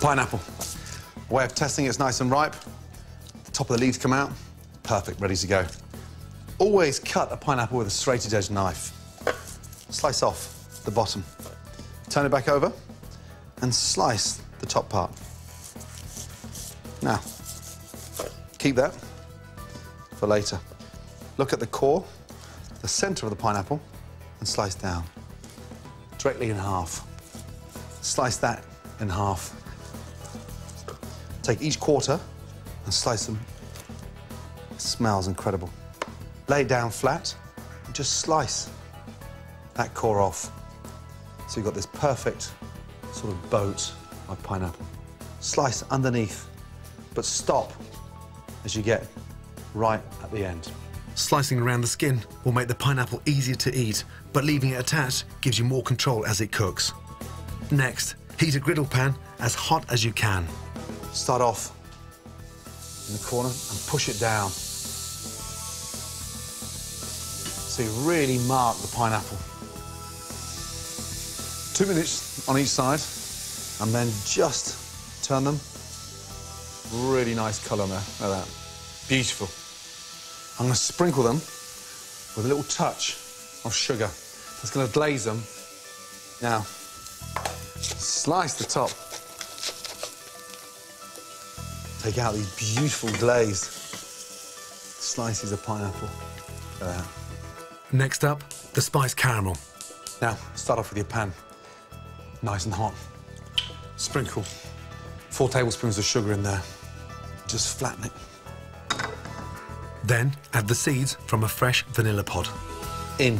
Pineapple. Way of testing it's nice and ripe. The top of the leaves come out. Perfect, ready to go. Always cut a pineapple with a serrated edge knife. Slice off the bottom. Turn it back over and slice the top part. Now, keep that for later. Look at the core, the centre of the pineapple, and slice down. Directly in half. Slice that in half. Take each quarter and slice them. It smells incredible. Lay down flat and just slice that core off. So you've got this perfect sort of boat of pineapple. Slice underneath, but stop as you get right at the end. Slicing around the skin will make the pineapple easier to eat, but leaving it attached gives you more control as it cooks. Next, heat a griddle pan as hot as you can. Start off in the corner and push it down. So you really mark the pineapple. 2 minutes on each side, and then just turn them. Really nice colour there, like that. Beautiful. I'm going to sprinkle them with a little touch of sugar. That's going to glaze them. Now, slice the top. Take out these beautiful glazed slices of pineapple. There. Next up, the spiced caramel. Now, start off with your pan. Nice and hot. Sprinkle 4 tablespoons of sugar in there. Just flatten it. Then add the seeds from a fresh vanilla pod. In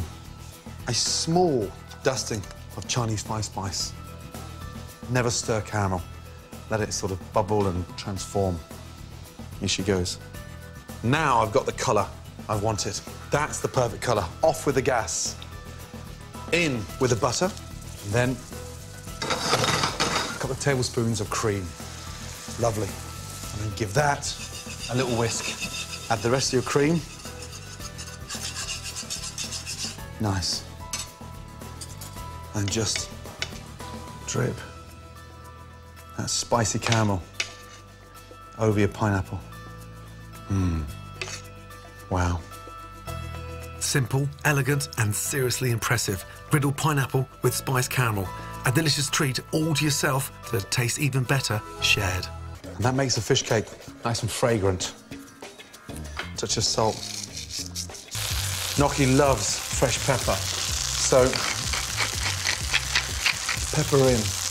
a small dusting of Chinese fire spice. Never stir caramel. Let it sort of bubble and transform. Here she goes. Now I've got the colour I wanted. That's the perfect colour. Off with the gas. In with the butter. And then a couple of tablespoons of cream. Lovely. And then give that a little whisk. Add the rest of your cream. Nice. And just drip that spicy caramel over your pineapple. Mmm. Wow. Simple, elegant, and seriously impressive. Griddled pineapple with spiced caramel. A delicious treat all to yourself that tastes even better shared. And that makes the fish cake nice and fragrant. Touch of salt. Gnocchi loves fresh pepper, so pepper in.